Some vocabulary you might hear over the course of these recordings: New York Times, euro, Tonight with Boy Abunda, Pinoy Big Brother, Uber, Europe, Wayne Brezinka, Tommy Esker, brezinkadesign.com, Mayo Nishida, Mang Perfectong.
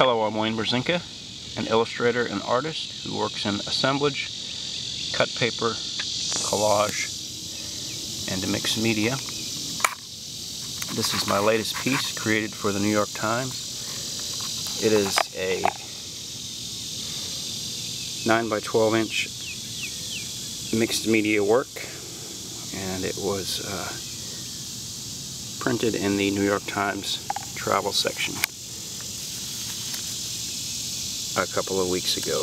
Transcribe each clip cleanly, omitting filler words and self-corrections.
Hello, I'm Wayne Brezinka, an illustrator and artist who works in assemblage, cut paper, collage, and mixed media. This is my latest piece created for the New York Times. It is a 9 by 12 inch mixed media work, and it was printed in the New York Times travel section a couple of weeks ago.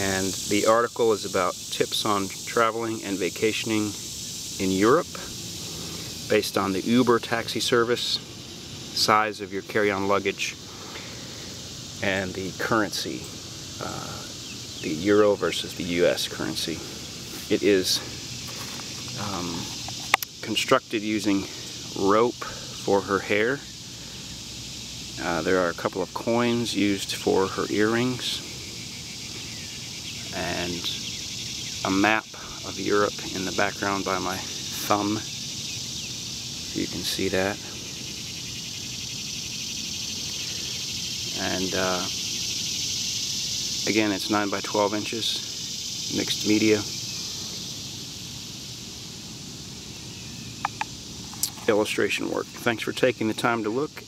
And the article is about tips on traveling and vacationing in Europe based on the Uber taxi service, size of your carry-on luggage, and the currency, the euro versus the US currency. It is constructed using rope for her hair. There are a couple of coins used for her earrings, and a map of Europe in the background by my thumb. You can see that. And again, it's 9 by 12 inches, mixed media, illustration work. Thanks for taking the time to look,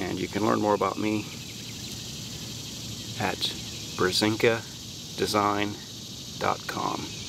and you can learn more about me at brezinkadesign.com.